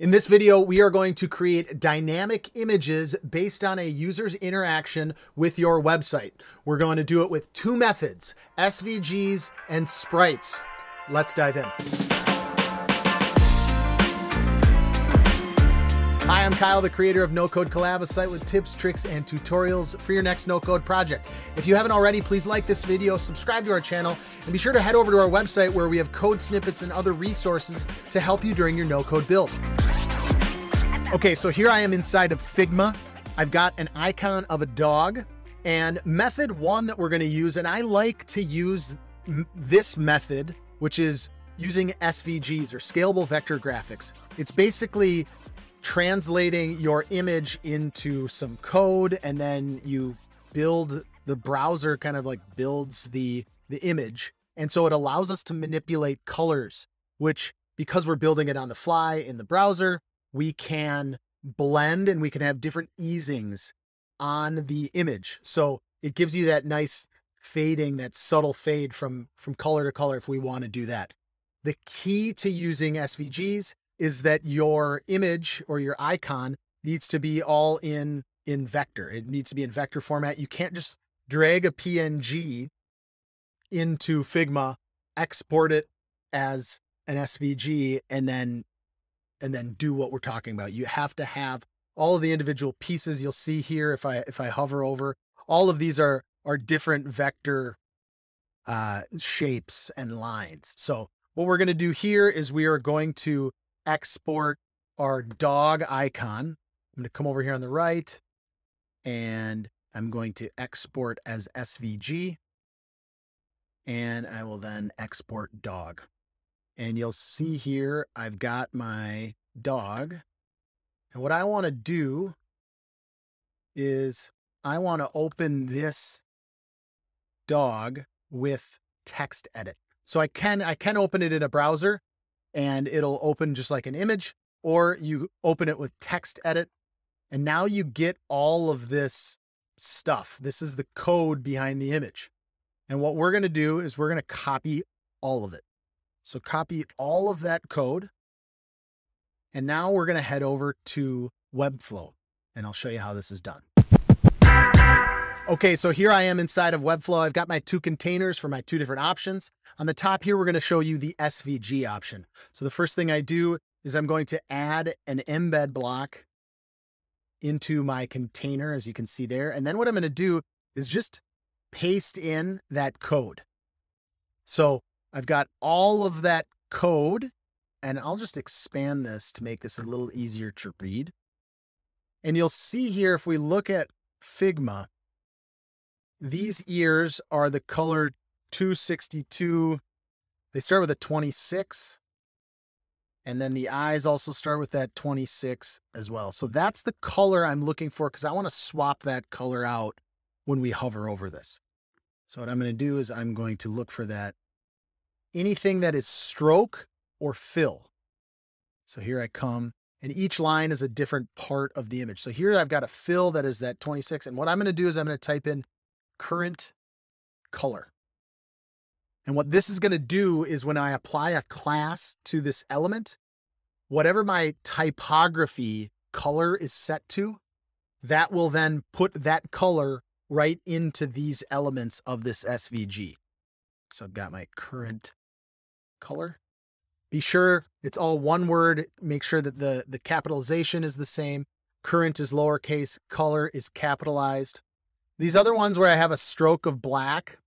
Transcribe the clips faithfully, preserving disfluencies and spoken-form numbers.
In this video, we are going to create dynamic images based on a user's interaction with your website. We're going to do it with two methods, S V Gs and sprites. Let's dive in. Hi, I'm Kyle, the creator of No-Code Collab, a site with tips, tricks, and tutorials for your next no-code project. If you haven't already, please like this video, subscribe to our channel, and be sure to head over to our website where we have code snippets and other resources to help you during your no-code build. Okay, so here I am inside of Figma. I've got an icon of a dog and method one that we're gonna use, and I like to use this method, which is using S V Gs or Scalable Vector Graphics. It's basically translating your image into some code, and then you build the browser kind of like builds the, the image. And so it allows us to manipulate colors, which because we're building it on the fly in the browser, we can blend and we can have different easings on the image. So it gives you that nice fading, that subtle fade from, from color to color if we want to do that. The key to using S V Gs is that your image or your icon needs to be all in, in vector. It needs to be in vector format. You can't just drag a P N G into Figma, export it as an S V G, and then, and then do what we're talking about. You have to have all of the individual pieces. You'll see here, if I, if I hover over, all of these are, are different vector uh, shapes and lines. So what we're gonna do here is we are going to export our dog icon. I'm gonna come over here on the right and I'm going to export as S V G, and I will then export dog. And you'll see here, I've got my dog. And what I wanna do is I wanna open this dog with text edit. So I can, I can open it in a browser, and it'll open just like an image, or you open it with text edit. And now you get all of this stuff. This is the code behind the image. And what we're gonna do is we're gonna copy all of it. So copy all of that code. And now we're gonna head over to Webflow, and I'll show you how this is done. Okay, so here I am inside of Webflow. I've got my two containers for my two different options. On the top here, we're gonna show you the S V G option. So the first thing I do is I'm going to add an embed block into my container, as you can see there. And then what I'm gonna do is just paste in that code. So I've got all of that code, and I'll just expand this to make this a little easier to read. And you'll see here, if we look at Figma, these ears are the color two sixty-two. They start with a twenty-six. And then the eyes also start with that twenty-six as well. So that's the color I'm looking for, because I want to swap that color out when we hover over this. So what I'm going to do is I'm going to look for that, anything that is stroke or fill. So here I come, and each line is a different part of the image. So here I've got a fill that is that twenty-six. And what I'm going to do is I'm going to type in current color. And what this is going to do is when I apply a class to this element, whatever my typography color is set to, that will then put that color right into these elements of this S V G. So I've got my current color. Be sure it's all one word. Make sure that the, the capitalization is the same. Current is lowercase, color is capitalized. These other ones where I have a stroke of black,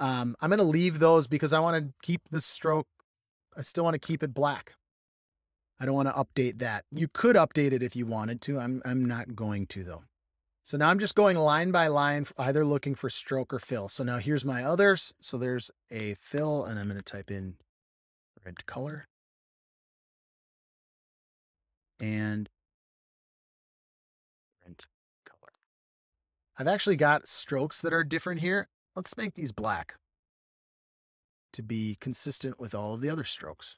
um, I'm going to leave those because I want to keep the stroke. I still want to keep it black. I don't want to update that. You could update it if you wanted to. I'm, I'm not going to though. So now I'm just going line by line, either looking for stroke or fill. So now here's my others. So there's a fill, and I'm going to type in red color. And I've actually got strokes that are different here. Let's make these black to be consistent with all of the other strokes.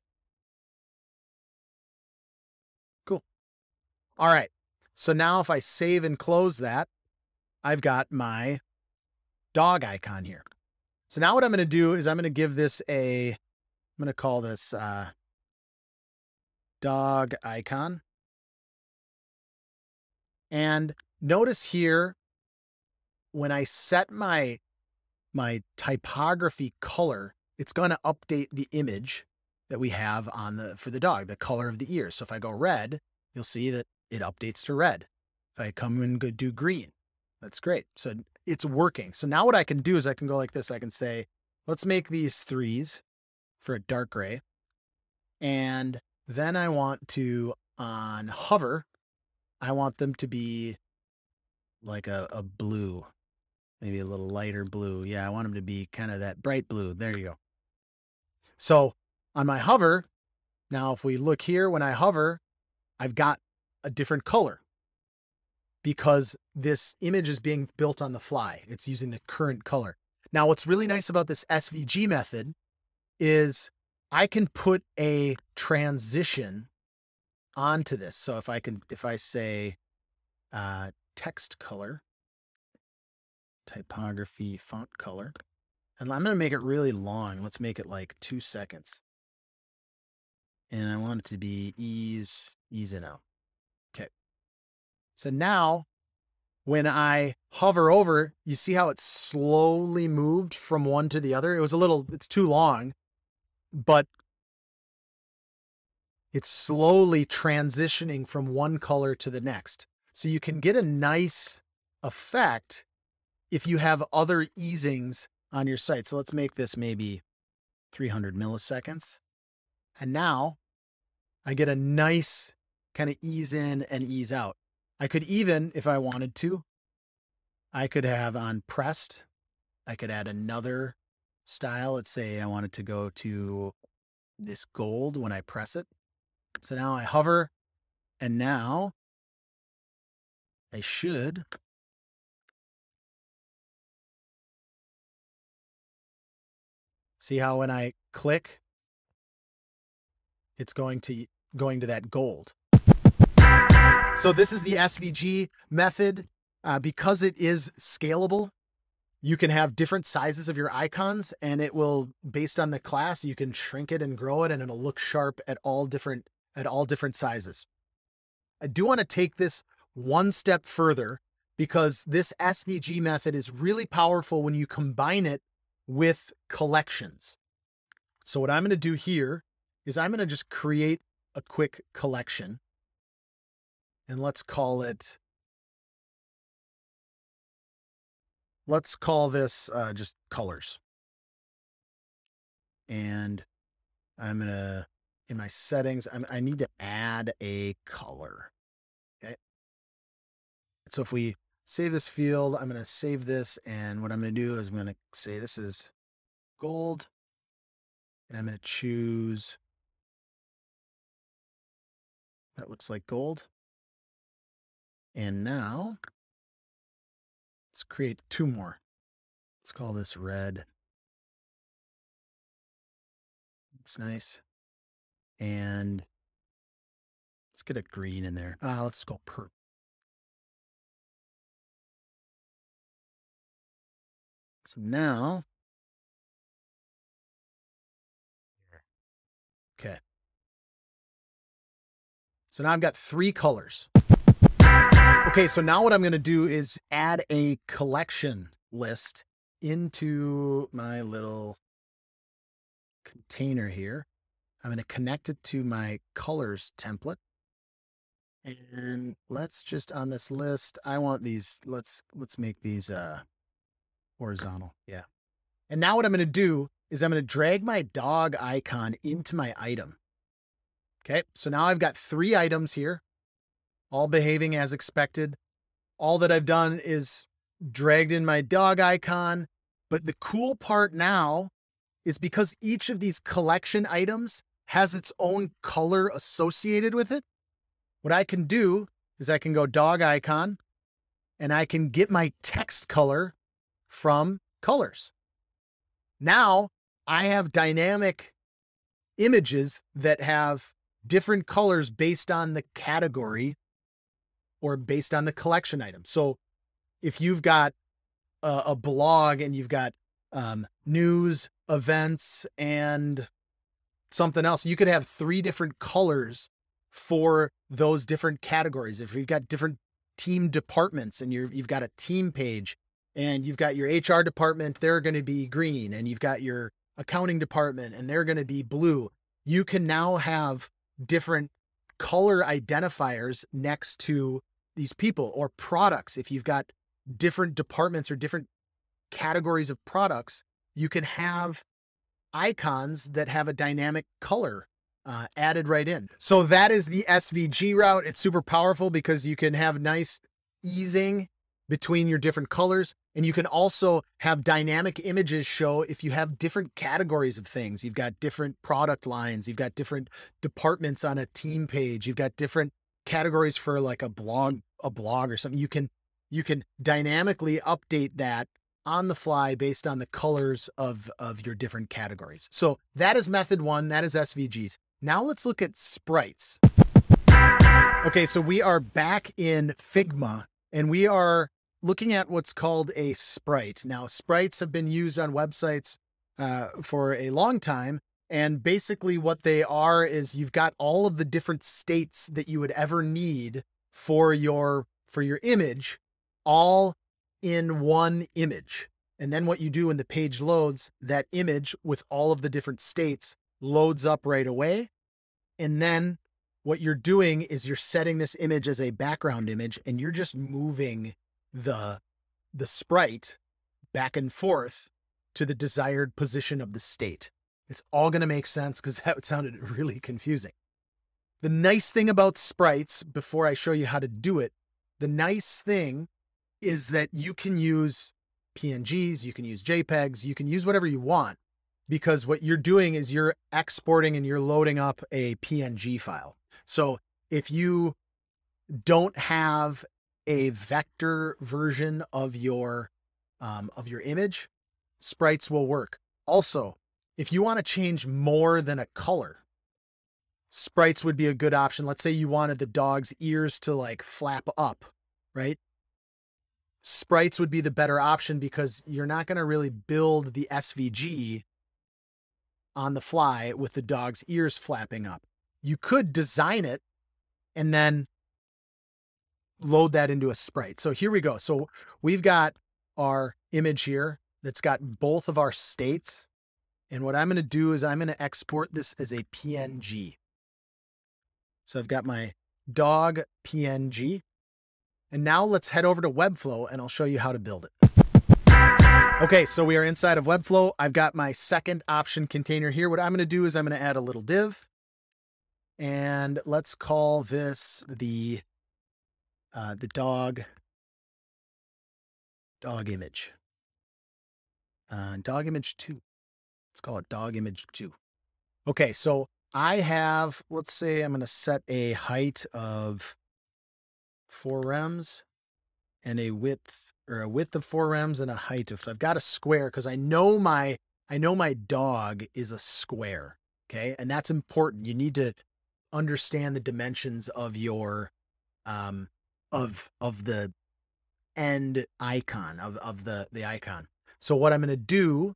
Cool. All right. So now if I save and close that, I've got my dog icon here. So now what I'm going to do is I'm going to give this a, I'm going to call this uh, dog icon. And notice here, when I set my, my typography color, it's going to update the image that we have on the, for the dog, the color of the ears. So if I go red, you'll see that it updates to red. If I come and go do green, that's great. So it's working. So now what I can do is I can go like this. I can say, let's make these threes for a dark gray. And then I want to, on hover, I want them to be like a, a blue, maybe a little lighter blue. Yeah, I want them to be kind of that bright blue. There you go. So on my hover, now if we look here, when I hover, I've got a different color because this image is being built on the fly. It's using the current color. Now, what's really nice about this S V G method is I can put a transition onto this. So if I can, if I say uh, text color, typography, font color, and I'm going to make it really long. Let's make it like two seconds. And I want it to be ease, ease it out. Okay. So now when I hover over, you see how it slowly moved from one to the other. It was a little, it's too long, but it's slowly transitioning from one color to the next. So you can get a nice effect if you have other easings on your site. So let's make this maybe three hundred milliseconds. And now I get a nice kind of ease in and ease out. I could even, if I wanted to, I could have on pressed, I could add another style. Let's say I wanted to go to this gold when I press it. So now I hover, and now I should see how when I click, it's going to going to that gold. So this is the S V G method. Uh, because it is scalable, you can have different sizes of your icons, and it will, based on the class, you can shrink it and grow it, and it'll look sharp at all different at all different sizes. I do want to take this one step further because this S V G method is really powerful when you combine it with collections. So what I'm going to do here is I'm going to just create a quick collection, and let's call it, let's call this uh, just colors. And I'm going to, in my settings, I'm, I need to add a color. Okay. So if we save this field, I'm going to save this. And what I'm going to do is I'm going to say, this is gold, and I'm going to choose, that looks like gold. And now let's create two more. Let's call this red. It's nice. And let's get a green in there. Ah, let's go purple. So now, okay. So now I've got three colors. Okay, so now what I'm going to do is add a collection list into my little container here. I'm going to connect it to my colors template. And let's just, on this list, I want these, let's, let's make these uh, horizontal. Yeah. And now what I'm going to do is I'm going to drag my dog icon into my item. Okay. So now I've got three items here, all behaving as expected. All that I've done is dragged in my dog icon. But the cool part now is because each of these collection items has its own color associated with it, what I can do is I can go dog icon, and I can get my text color from colors. Now I have dynamic images that have different colors based on the category or based on the collection item. So if you've got a, a blog and you've got um, news, events, and something else, you could have three different colors for those different categories. If you've got different team departments, and you're, you've got a team page, and you've got your H R department, they're going to be green, and you've got your accounting department, and they're going to be blue. You can now have different color identifiers next to these people, or products. If you've got different departments or different categories of products, you can have icons that have a dynamic color uh, added right in. So that is the S V G route. It's super powerful because you can have nice easing between your different colors, and you can also have dynamic images show if you have different categories of things. You've got different product lines, you've got different departments on a team page, you've got different categories for like a blog, a blog or something. You can you can dynamically update that on the fly based on the colors of, of your different categories. So that is method one, that is S V Gs. Now let's look at sprites. Okay, so we are back in Figma, and we are looking at what's called a sprite. Now, sprites have been used on websites uh, for a long time, and basically what they are is you've got all of the different states that you would ever need for your, for your image, all in one image. And then what you do when the page loads, that image with all of the different states loads up right away. And then what you're doing is you're setting this image as a background image, and you're just moving the, the sprite back and forth to the desired position of the state. It's all going to make sense because that sounded really confusing. The nice thing about sprites, before I show you how to do it, the nice thing is that you can use P N Gs, you can use JPEGs, you can use whatever you want, because what you're doing is you're exporting and you're loading up a P N G file. So if you don't have a vector version of your, um, of your image, sprites will work. Also, if you want to change more than a color, sprites would be a good option. Let's say you wanted the dog's ears to like flap up, right? Sprites would be the better option because you're not going to really build the S V G on the fly with the dog's ears flapping up. You could design it and then load that into a sprite. So here we go. So we've got our image here that's got both of our states. And what I'm going to do is I'm going to export this as a P N G. So I've got my dog P N G. And now let's head over to Webflow and I'll show you how to build it. Okay, so we are inside of Webflow. I've got my second option container here. What I'm going to do is I'm going to add a little div. And let's call this the, uh, the dog, dog image. Uh, dog image two. Let's call it dog image two. Okay, so I have, let's say I'm going to set a height of four rems and a width, or a width of four rems and a height of, so I've got a square because I know my, I know my dog is a square. Okay. And that's important. You need to understand the dimensions of your, um, of, of the end icon of, of the, the icon. So what I'm going to do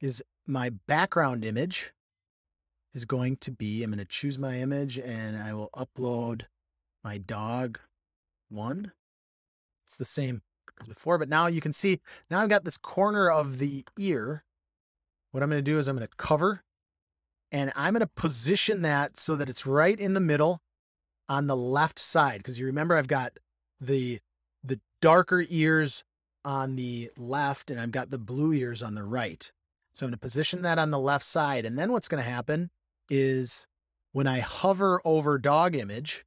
is my background image is going to be, I'm going to choose my image and I will upload my dog one. It's the same as before, but now you can see, now I've got this corner of the ear. What I'm going to do is I'm going to cover and I'm going to position that so that it's right in the middle on the left side. Because you remember, I've got the, the darker ears on the left and I've got the blue ears on the right. So I'm going to position that on the left side. And then what's going to happen is when I hover over dog image,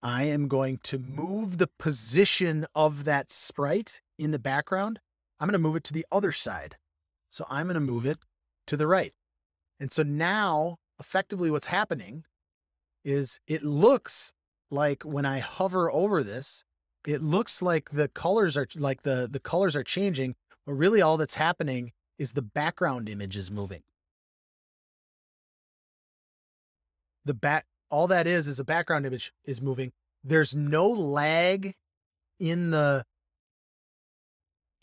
I am going to move the position of that sprite in the background. I'm going to move it to the other side. So I'm going to move it to the right. And so now effectively what's happening is it looks like when I hover over this, it looks like the colors are like the, the colors are changing, but really all that's happening is the background image is moving. The back, all that is, is a background image is moving. There's no lag in the,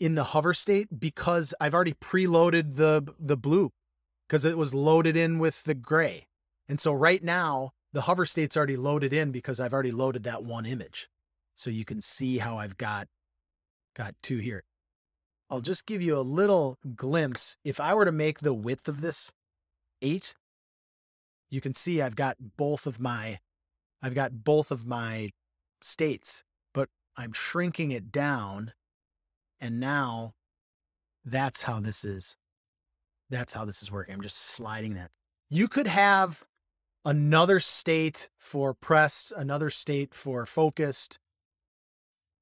in the hover state because I've already preloaded the, the blue because it was loaded in with the gray. And so right now the hover state's already loaded in because I've already loaded that one image. So you can see how I've got, got two here. I'll just give you a little glimpse. If I were to make the width of this eight, you can see I've got both of my, I've got both of my states, but I'm shrinking it down. And now that's how this is. That's how this is working. I'm just sliding that. You could have another state for pressed, another state for focused.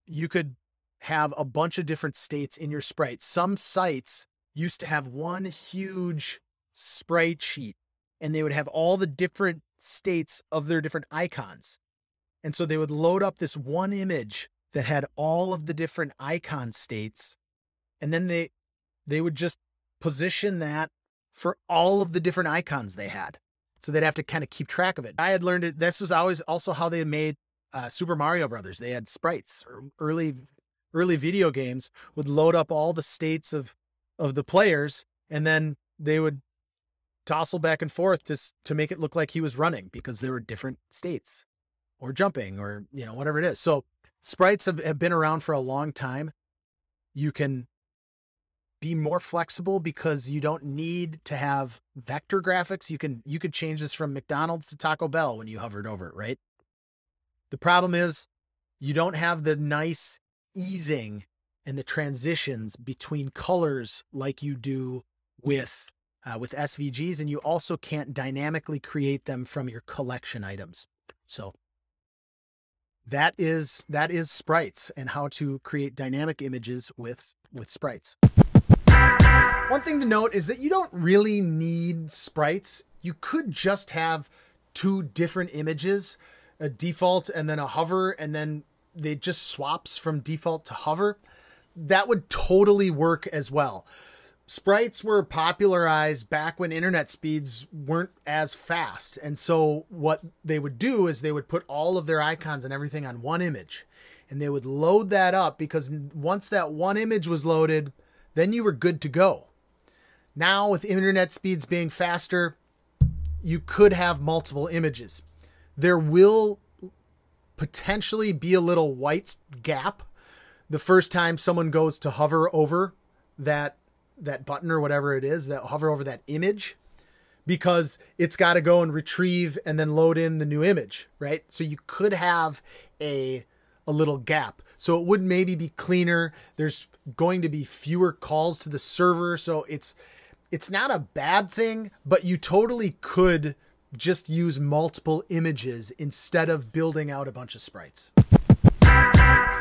You could have a bunch of different states in your sprite. Some sites used to have one huge sprite sheet, and they would have all the different states of their different icons. And so they would load up this one image that had all of the different icon states, and then they, they would just position that for all of the different icons they had. So they'd have to kind of keep track of it. I had learned it. This was always also how they made uh, Super Mario Brothers. They had sprites, or early, early video games would load up all the states of, of the players, and then they would tossle back and forth to, to make it look like he was running, because there were different states, or jumping, or, you know, whatever it is. So sprites have, have been around for a long time. You can be more flexible because you don't need to have vector graphics. You can, you could change this from McDonald's to Taco Bell when you hovered over it, right? The problem is you don't have the nice easing and the transitions between colors like you do with Uh, with S V Gs, and you also can't dynamically create them from your collection items. So that is, that is sprites and how to create dynamic images with, with sprites. One thing to note is that you don't really need sprites. You could just have two different images, a default and then a hover, and then they just swaps from default to hover. That would totally work as well. Sprites were popularized back when internet speeds weren't as fast. And so what they would do is they would put all of their icons and everything on one image, and they would load that up, because once that one image was loaded, then you were good to go. Now with internet speeds being faster, you could have multiple images. There will potentially be a little white gap the first time someone goes to hover over that that button or whatever it is, that hover over that image, because it's got to go and retrieve and then load in the new image, right? So you could have a, a little gap. So it would maybe be cleaner. There's going to be fewer calls to the server. So it's, it's not a bad thing, but you totally could just use multiple images instead of building out a bunch of sprites.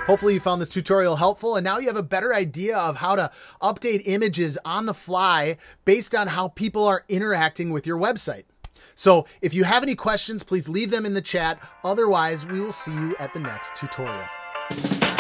Hopefully you found this tutorial helpful, and now you have a better idea of how to update images on the fly based on how people are interacting with your website. So if you have any questions, please leave them in the chat. Otherwise, we will see you at the next tutorial.